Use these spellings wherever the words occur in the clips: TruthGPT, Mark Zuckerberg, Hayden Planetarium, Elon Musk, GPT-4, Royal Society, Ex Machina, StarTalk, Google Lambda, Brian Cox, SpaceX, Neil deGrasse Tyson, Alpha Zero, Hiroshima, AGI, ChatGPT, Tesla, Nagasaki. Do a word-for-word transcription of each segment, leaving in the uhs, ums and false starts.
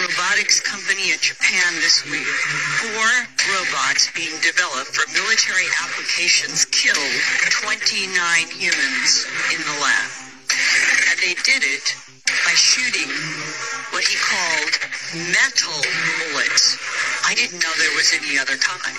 robotics company in Japan this week. Four robots being developed for military applications killed twenty-nine humans in the lab. And they did it by shooting what he called metal bullets. I didn't know there was any other kind.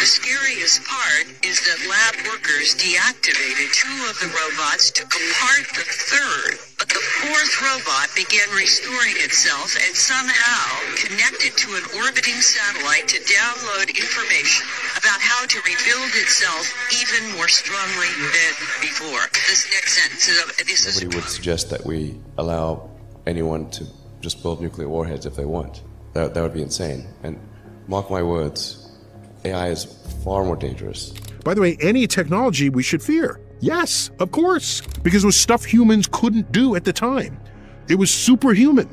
The scariest part is that lab workers deactivated two of the robots, took apart the third, but the fourth robot began restoring itself and somehow connected to an orbiting satellite to download information about how to rebuild itself even more strongly than before. This next sentence is... Uh, this Nobody is would suggest that we allow anyone to just build nuclear warheads if they want. That, that would be insane. And mark my words... A I is far more dangerous. By the way, any technology we should fear. Yes, of course, because it was stuff humans couldn't do at the time. It was superhuman,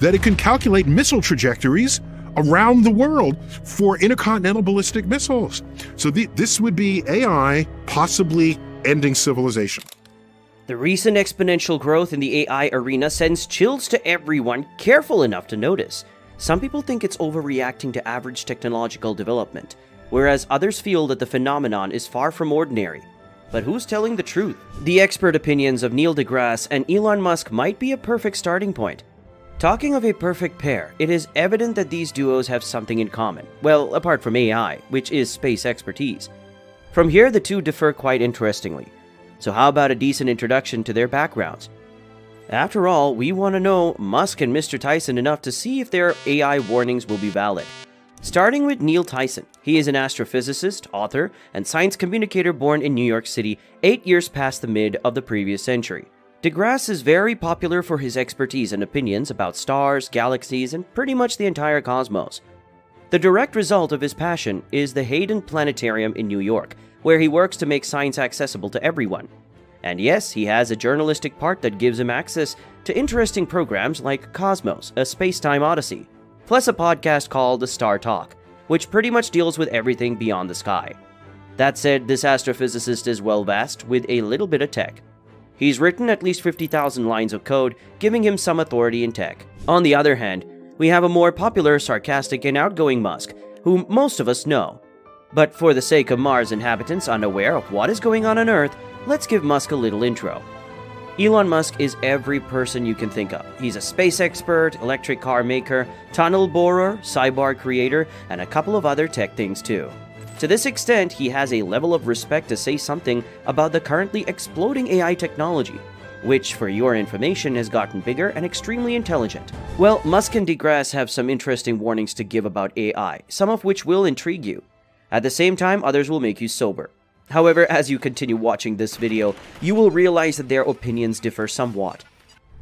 that it can calculate missile trajectories around the world for intercontinental ballistic missiles. So the, this would be A I possibly ending civilization. The recent exponential growth in the A I arena sends chills to everyone careful enough to notice. Some people think it's overreacting to average technological development, whereas others feel that the phenomenon is far from ordinary. But who's telling the truth? The expert opinions of Neil deGrasse and Elon Musk might be a perfect starting point. Talking of a perfect pair, it is evident that these duos have something in common. Well, apart from A I, which is space expertise. From here, the two differ quite interestingly. So how about a decent introduction to their backgrounds? After all, we want to know Musk and Mister Tyson enough to see if their A I warnings will be valid. Starting with Neil Tyson, he is an astrophysicist, author, and science communicator born in New York City eight years past the mid of the previous century. deGrasse is very popular for his expertise and opinions about stars, galaxies, and pretty much the entire cosmos. The direct result of his passion is the Hayden Planetarium in New York, where he works to make science accessible to everyone. And yes, he has a journalistic part that gives him access to interesting programs like Cosmos: A Spacetime Odyssey, plus a podcast called the StarTalk, which pretty much deals with everything beyond the sky. That said, this astrophysicist is well versed with a little bit of tech. He's written at least fifty thousand lines of code, giving him some authority in tech. On the other hand, we have a more popular, sarcastic, and outgoing Musk, whom most of us know. But for the sake of Mars inhabitants unaware of what is going on on Earth, let's give Musk a little intro. Elon Musk is every person you can think of. He's a space expert, electric car maker, tunnel borer, cyborg creator, and a couple of other tech things too. To this extent, he has a level of respect to say something about the currently exploding A I technology, which, for your information, has gotten bigger and extremely intelligent. Well, Musk and deGrasse have some interesting warnings to give about A I, some of which will intrigue you. At the same time, others will make you sober. However, as you continue watching this video, you will realize that their opinions differ somewhat.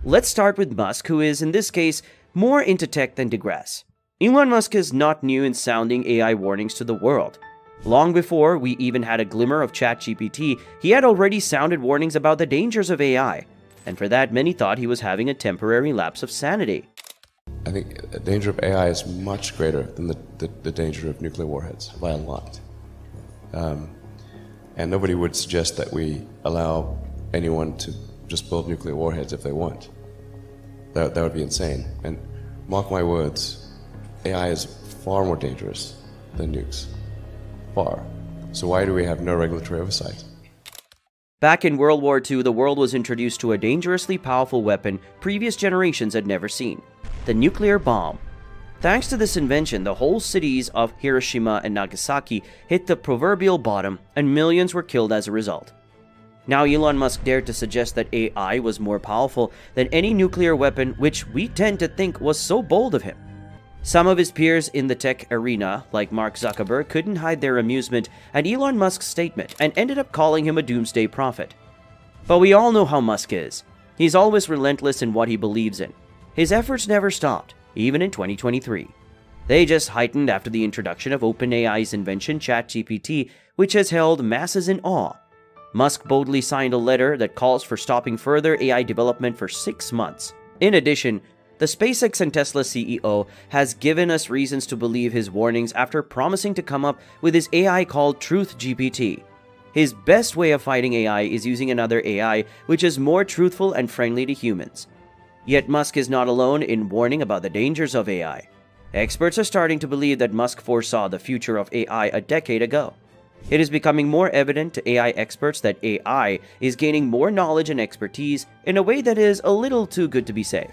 Let's start with Musk, who is, in this case, more into tech than deGrasse. Elon Musk is not new in sounding A I warnings to the world. Long before we even had a glimmer of ChatGPT, he had already sounded warnings about the dangers of A I, and for that many thought he was having a temporary lapse of sanity. I think the danger of A I is much greater than the, the, the danger of nuclear warheads, by a lot. Um, And nobody would suggest that we allow anyone to just build nuclear warheads if they want. That, that would be insane. And mark my words, A I is far more dangerous than nukes. Far. So why do we have no regulatory oversight? Back in World War Two, the world was introduced to a dangerously powerful weapon previous generations had never seen, the nuclear bomb. Thanks to this invention, the whole cities of Hiroshima and Nagasaki hit the proverbial bottom, and millions were killed as a result. Now Elon Musk dared to suggest that A I was more powerful than any nuclear weapon, which we tend to think was so bold of him. Some of his peers in the tech arena, like Mark Zuckerberg, couldn't hide their amusement at Elon Musk's statement and ended up calling him a doomsday prophet. But we all know how Musk is. He's always relentless in what he believes in. His efforts never stopped. Even in twenty twenty-three. They just heightened after the introduction of OpenAI's invention ChatGPT, which has held masses in awe. Musk boldly signed a letter that calls for stopping further A I development for six months. In addition, the SpaceX and Tesla C E O has given us reasons to believe his warnings after promising to come up with his A I called TruthGPT. His best way of fighting A I is using another A I which is more truthful and friendly to humans. Yet Musk is not alone in warning about the dangers of A I. Experts are starting to believe that Musk foresaw the future of A I a decade ago. It is becoming more evident to A I experts that A I is gaining more knowledge and expertise in a way that is a little too good to be safe.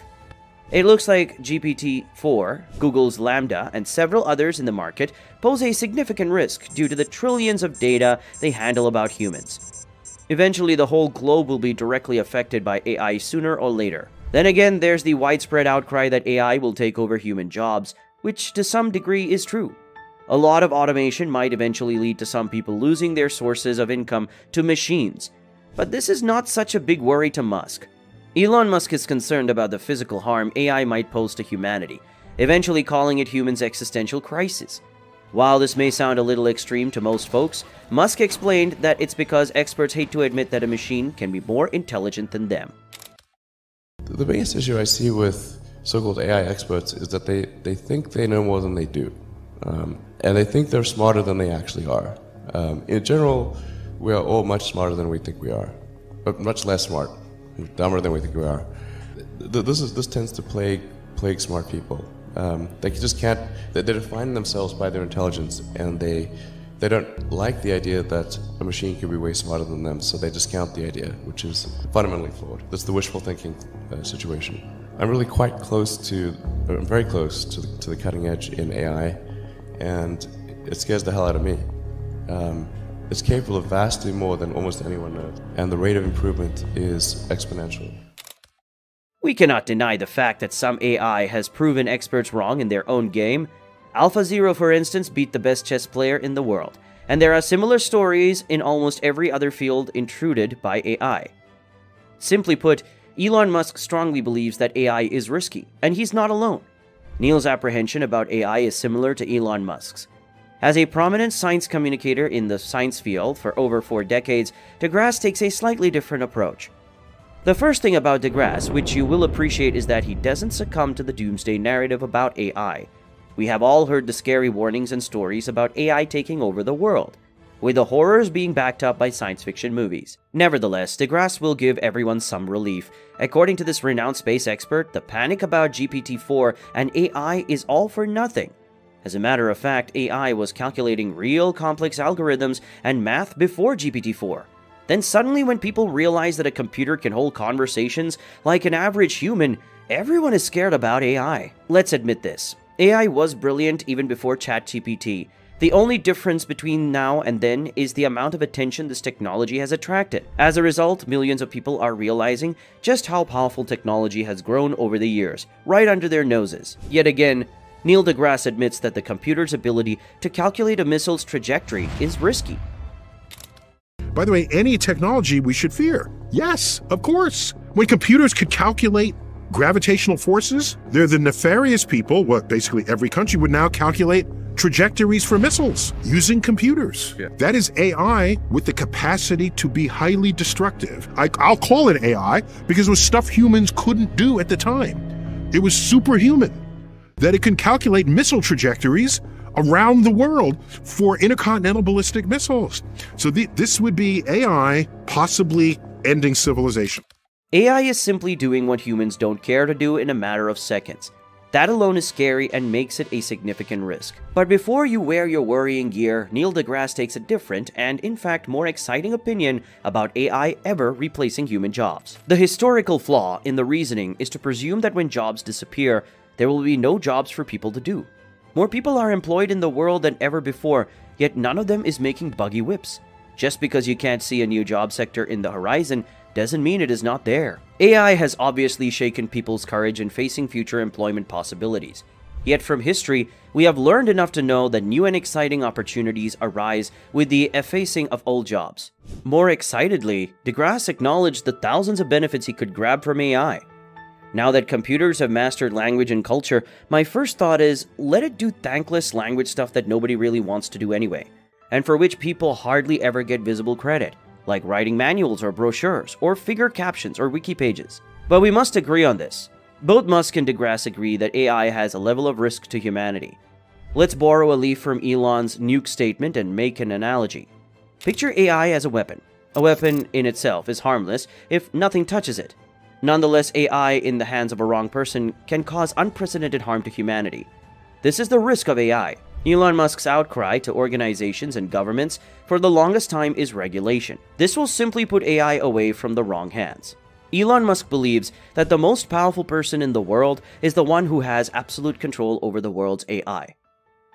It looks like G P T four, Google's Lambda, and several others in the market pose a significant risk due to the trillions of data they handle about humans. Eventually, the whole globe will be directly affected by A I sooner or later. Then again, there's the widespread outcry that A I will take over human jobs, which to some degree is true. A lot of automation might eventually lead to some people losing their sources of income to machines. But this is not such a big worry to Musk. Elon Musk is concerned about the physical harm A I might pose to humanity, eventually calling it humans' existential crisis. While this may sound a little extreme to most folks, Musk explained that it's because experts hate to admit that a machine can be more intelligent than them. The biggest issue I see with so-called A I experts is that they, they think they know more than they do. Um, and they think they're smarter than they actually are. Um, in general, we are all much smarter than we think we are, but much less smart. Dumber than we think we are. This is this tends to plague plague smart people. Um, they just can't. They define themselves by their intelligence, and they they don't like the idea that a machine could be way smarter than them. So they discount the idea, which is fundamentally flawed. That's the wishful thinking uh, situation. I'm really quite close to, I'm very close to the, to the cutting edge in A I, and it scares the hell out of me. Um, It's capable of vastly more than almost anyone knows, and the rate of improvement is exponential. We cannot deny the fact that some A I has proven experts wrong in their own game. Alpha Zero, for instance, beat the best chess player in the world, and there are similar stories in almost every other field intruded by A I. Simply put, Elon Musk strongly believes that A I is risky, and he's not alone. Neil's apprehension about A I is similar to Elon Musk's. As a prominent science communicator in the science field for over four decades, deGrasse takes a slightly different approach. The first thing about deGrasse, which you will appreciate, is that he doesn't succumb to the doomsday narrative about A I. We have all heard the scary warnings and stories about A I taking over the world, with the horrors being backed up by science fiction movies. Nevertheless, deGrasse will give everyone some relief. According to this renowned space expert, the panic about G P T four and A I is all for nothing. As a matter of fact, A I was calculating real complex algorithms and math before G P T four. Then suddenly, when people realize that a computer can hold conversations like an average human, everyone is scared about A I. Let's admit this. A I was brilliant even before ChatGPT. The only difference between now and then is the amount of attention this technology has attracted. As a result, millions of people are realizing just how powerful technology has grown over the years, right under their noses. Yet again, Neil deGrasse admits that the computer's ability to calculate a missile's trajectory is risky. By the way, any technology we should fear. Yes, of course. When computers could calculate gravitational forces, they're the nefarious people, what basically every country would now calculate trajectories for missiles using computers. Yeah. That is A I with the capacity to be highly destructive. I, I'll call it A I because it was stuff humans couldn't do at the time. It was superhuman. That it can calculate missile trajectories around the world for intercontinental ballistic missiles. So the, this would be A I possibly ending civilization. A I is simply doing what humans don't care to do in a matter of seconds. That alone is scary and makes it a significant risk. But before you wear your worrying gear, Neil deGrasse takes a different and, in fact, more exciting opinion about A I ever replacing human jobs. The historical flaw in the reasoning is to presume that when jobs disappear, there will be no jobs for people to do. More people are employed in the world than ever before, yet none of them is making buggy whips. Just because you can't see a new job sector in the horizon doesn't mean it is not there. A I has obviously shaken people's courage in facing future employment possibilities. Yet from history, we have learned enough to know that new and exciting opportunities arise with the effacing of old jobs. More excitedly, deGrasse acknowledged the thousands of benefits he could grab from A I. Now that computers have mastered language and culture, my first thought is, let it do thankless language stuff that nobody really wants to do anyway, and for which people hardly ever get visible credit, like writing manuals or brochures, or figure captions or wiki pages. But we must agree on this. Both Musk and deGrasse agree that A I has a level of risk to humanity. Let's borrow a leaf from Elon's nuke statement and make an analogy. Picture A I as a weapon. A weapon in itself is harmless if nothing touches it. Nonetheless, A I in the hands of a wrong person can cause unprecedented harm to humanity. This is the risk of A I. Elon Musk's outcry to organizations and governments for the longest time is regulation. This will simply put A I away from the wrong hands. Elon Musk believes that the most powerful person in the world is the one who has absolute control over the world's A I.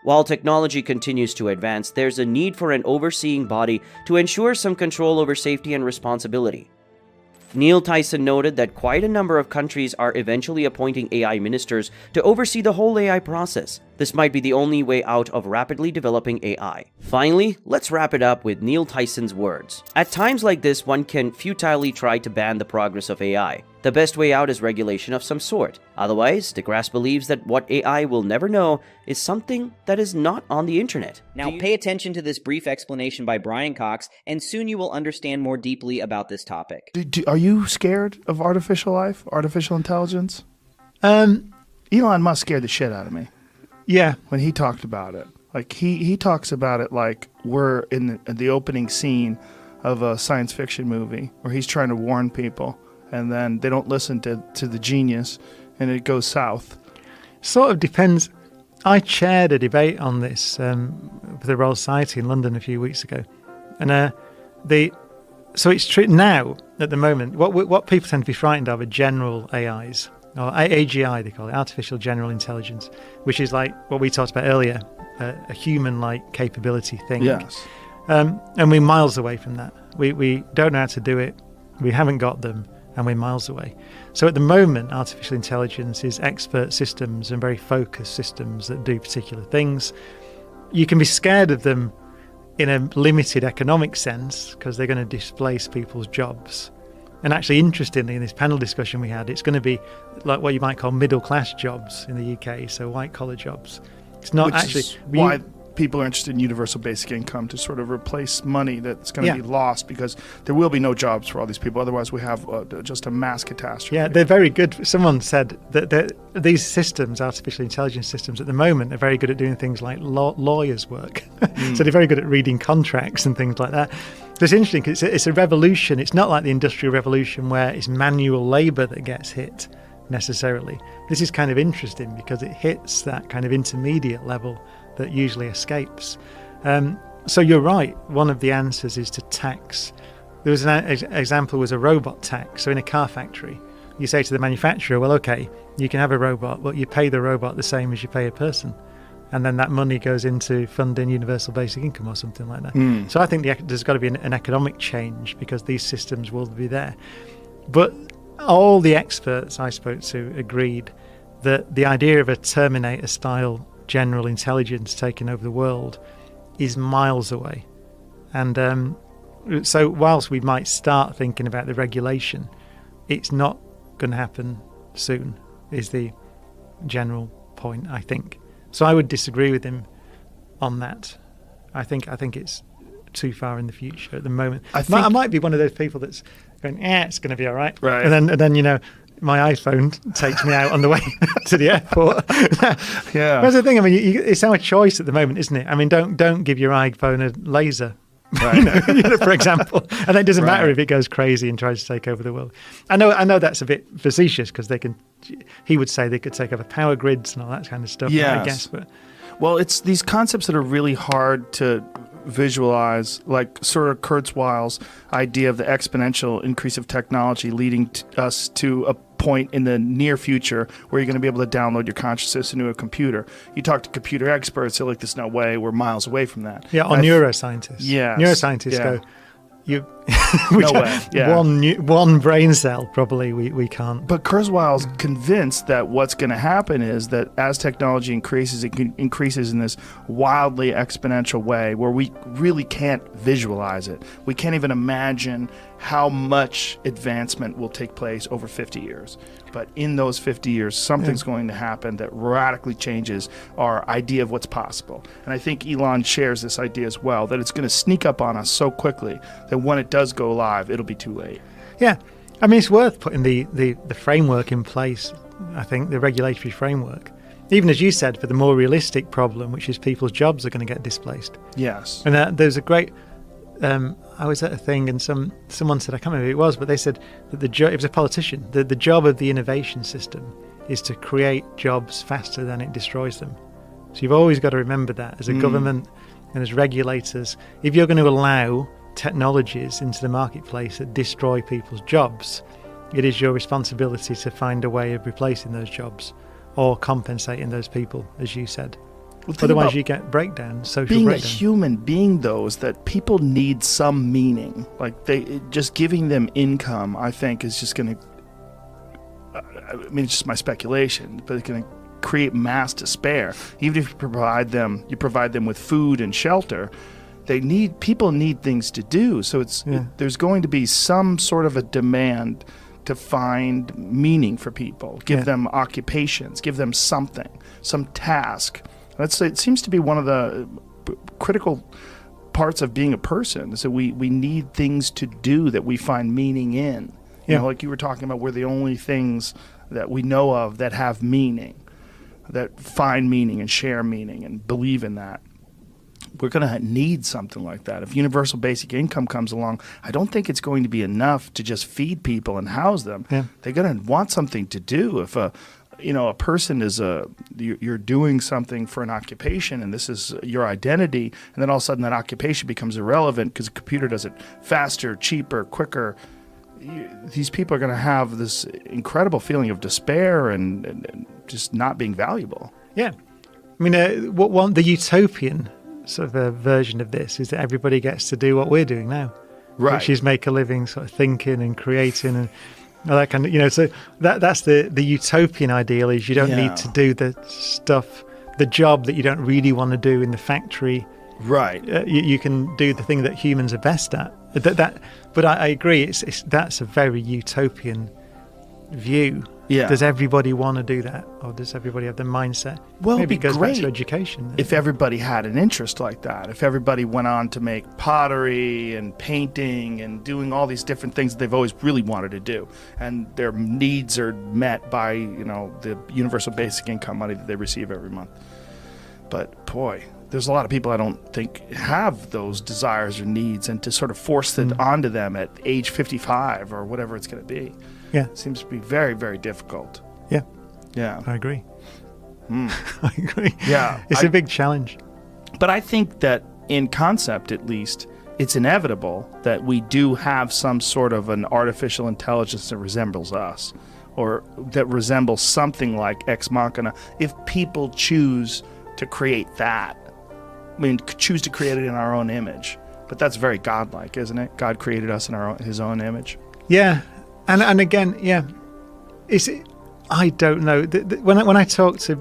While technology continues to advance, there's a need for an overseeing body to ensure some control over safety and responsibility. Neil Tyson noted that quite a number of countries are eventually appointing A I ministers to oversee the whole A I process. This might be the only way out of rapidly developing A I. Finally, let's wrap it up with Neil Tyson's words. At times like this, one can futilely try to ban the progress of A I. The best way out is regulation of some sort. Otherwise, deGrasse believes that what A I will never know is something that is not on the internet. Now pay attention to this brief explanation by Brian Cox, and soon you will understand more deeply about this topic. Do, do, are you scared of artificial life, artificial intelligence? Um, Elon Musk scared the shit out of me. Yeah, when he talked about it. Like, he, he talks about it like we're in the, the opening scene of a science fiction movie where he's trying to warn people, and then they don't listen to, to the genius, and it goes south. Sort of depends. I chaired a debate on this um, with the Royal Society in London a few weeks ago. And uh, the, so it's true now, at the moment, what, what people tend to be frightened of are general A Is, or A G I they call it, Artificial General Intelligence, which is like what we talked about earlier, uh, a human-like capability thing. Yes. Um, and we're miles away from that. We, we don't know how to do it. We haven't got them. And we're miles away. So at the moment, artificial intelligence is expert systems and very focused systems that do particular things. You can be scared of them in a limited economic sense because they're going to displace people's jobs. And actually, interestingly, in this panel discussion we had, it's going to be like what you might call middle-class jobs in the U K, so white-collar jobs. It's not Which actually... Is why you, people are interested in universal basic income to sort of replace money that's going to yeah. be lost, because there will be no jobs for all these people. Otherwise, we have uh, just a mass catastrophe. Yeah, they're very good. Someone said that these systems, artificial intelligence systems at the moment, are very good at doing things like law lawyers' work. Mm. So they're very good at reading contracts and things like that. So it's interesting because it's, it's a revolution. It's not like the Industrial Revolution where it's manual labor that gets hit necessarily. This is kind of interesting because it hits that kind of intermediate level that usually escapes. Um, so you're right, one of the answers is to tax. There was an ex example was a robot tax. So in a car factory, you say to the manufacturer, well, okay, you can have a robot, but you pay the robot the same as you pay a person. And then that money goes into funding universal basic income or something like that. Mm. So I think the, there's got to be an, an economic change because these systems will be there. But all the experts I spoke to agreed that the idea of a Terminator-style general intelligence taking over the world is miles away. And um, so whilst we might start thinking about the regulation, it's not going to happen soon is the general point, I think. So I would disagree with him on that. I think I think it's too far in the future at the moment. I, think I might be one of those people that's going, eh, it's going to be all right. Right. And then, and then, you know, my iPhone takes me out on the way to the airport. Yeah, that's the thing. I mean, you, it's our choice at the moment, isn't it? I mean, don't don't give your iPhone a laser, right. you know, you know, for example. And it doesn't right. matter if it goes crazy and tries to take over the world. I know, I know that's a bit facetious because they can. He would say they could take over power grids and all that kind of stuff. Yeah, I guess. But well, it's these concepts that are really hard to visualize, like Sir Kurzweil's idea of the exponential increase of technology leading t us to a point in the near future where you're going to be able to download your consciousness into a computer. You talk to computer experts, they're like, there's no way, we're miles away from that. Yeah, or neuroscientists. Yeah, neuroscientists yeah. go, you, we no way. Yeah. one new, one brain cell probably we, we can't. But Kurzweil's convinced that what's going to happen is that as technology increases, it can, increases in this wildly exponential way where we really can't visualize it. We can't even imagine how much advancement will take place over fifty years. But in those fifty years, something's yeah. going to happen that radically changes our idea of what's possible. And I think Elon shares this idea as well, that it's going to sneak up on us so quickly that when it does go live, it'll be too late. Yeah. I mean, it's worth putting the, the, the framework in place, I think, the regulatory framework. Even as you said, for the more realistic problem, which is people's jobs are going to get displaced. Yes. And uh, there's a great... um, I was at a thing and some someone said, I can't remember who it was, but they said that the job, it was a politician, that the job of the innovation system is to create jobs faster than it destroys them. So you've always got to remember that as a mm. government and as regulators. If you're going to allow technologies into the marketplace that destroy people's jobs, it is your responsibility to find a way of replacing those jobs or compensating those people, as you said. Well, otherwise you get breakdowns, social being breakdown. Being a human being, though, is that people need some meaning. Like, they just giving them income, I think, is just going to... I mean, it's just my speculation, but it's going to create mass despair. Even if you provide them, you provide them with food and shelter, they need, people need things to do. So it's yeah. it, there's going to be some sort of a demand to find meaning for people, give yeah. them occupations, give them something, some task. That's, it seems to be one of the critical parts of being a person, is that we, we need things to do that we find meaning in. You yeah. know, like you were talking about, we're the only things that we know of that have meaning, that find meaning and share meaning and believe in that. We're going to need something like that. If universal basic income comes along, I don't think it's going to be enough to just feed people and house them. Yeah. They're going to want something to do. If a, you know, a person is a, you're doing something for an occupation and this is your identity, and then all of a sudden that occupation becomes irrelevant because a computer does it faster, cheaper, quicker. You, these people are going to have this incredible feeling of despair and, and, and just not being valuable. Yeah. I mean, uh, what one, the utopian sort of a version of this is that everybody gets to do what we're doing now, right? Which is make a living, sort of thinking and creating and all that kind of, you know, so that that's the, the utopian ideal, is you don't yeah. need to do the stuff, the job that you don't really want to do in the factory. Right. Uh, you, you can do the thing that humans are best at. That, that, but I, I agree, it's, it's, that's a very utopian view. Yeah. Does everybody want to do that? Or does everybody have the mindset? Well, maybe it'd be it goes great back to education. If everybody had an interest like that, if everybody went on to make pottery and painting and doing all these different things that they've always really wanted to do, and their needs are met by, you know, the universal basic income money that they receive every month. But boy, there's a lot of people I don't think have those desires or needs, and to sort of force it mm. onto them at age fifty-five or whatever it's going to be. Yeah. Seems to be very, very difficult. Yeah. Yeah. I agree. Mm. I agree. Yeah. It's I, a big challenge. But I think that in concept, at least, it's inevitable that we do have some sort of an artificial intelligence that resembles us, or that resembles something like Ex Machina, if people choose to create that. I mean, choose to create it in our own image. But that's very godlike, isn't it? God created us in our own, his own image. Yeah. And and again, yeah, is it? I don't know. The, the, when I, when I talk to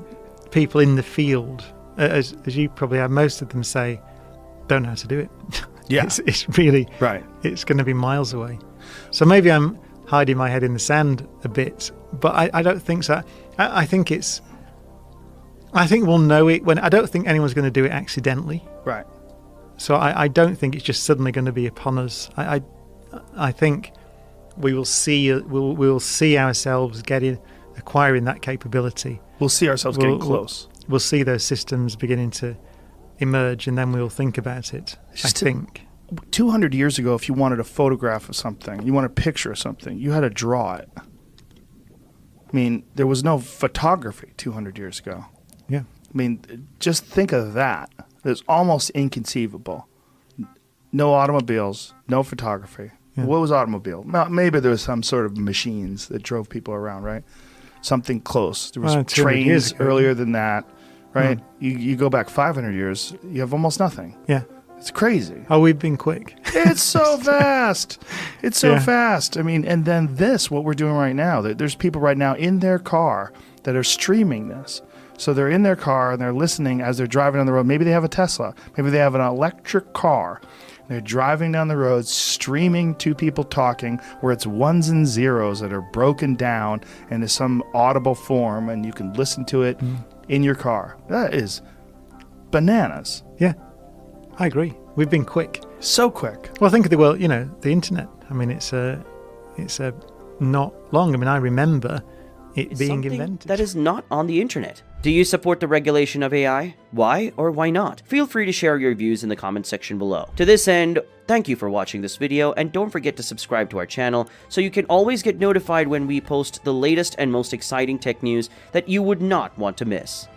people in the field, uh, as as you probably have, most of them say, "Don't know how to do it." Yeah, it's, it's really right. It's going to be miles away. So maybe I'm hiding my head in the sand a bit, but I, I don't think so. I, I think it's. I think we'll know it when. I don't think anyone's going to do it accidentally. Right. So I, I don't think it's just suddenly going to be upon us. I, I, I think. We will see. We'll, we'll see ourselves getting, acquiring that capability. We'll see ourselves we'll, getting close. We'll, we'll see those systems beginning to emerge, and then we'll think about it. Just I think two hundred years ago, if you wanted a photograph of something, you want a picture of something, you had to draw it. I mean, there was no photography two hundred years ago. Yeah. I mean, just think of that. It's almost inconceivable. No automobiles. No photography. Yeah. What was automobile? Maybe there was some sort of machines that drove people around, right? Something close. There was uh, trains earlier than that, right? Mm. You, you go back five hundred years, you have almost nothing. Yeah. It's crazy. Oh, we've been quick. It's so fast. It's so yeah. fast. I mean, and then this, what we're doing right now, there's people right now in their car that are streaming this. So they're in their car and they're listening as they're driving on the road. Maybe they have a Tesla. Maybe they have an electric car. They're driving down the road, streaming two people talking, where it's ones and zeros that are broken down into some audible form, and you can listen to it mm. in your car. That is bananas. Yeah, I agree. We've been quick. So quick. Well, think of the world, you know, the internet. I mean, it's a, it's a not long. I mean, I remember it it's being invented. That is not on the internet. Do you support the regulation of A I? Why or why not? Feel free to share your views in the comment section below. To this end, thank you for watching this video, and don't forget to subscribe to our channel so you can always get notified when we post the latest and most exciting tech news that you would not want to miss.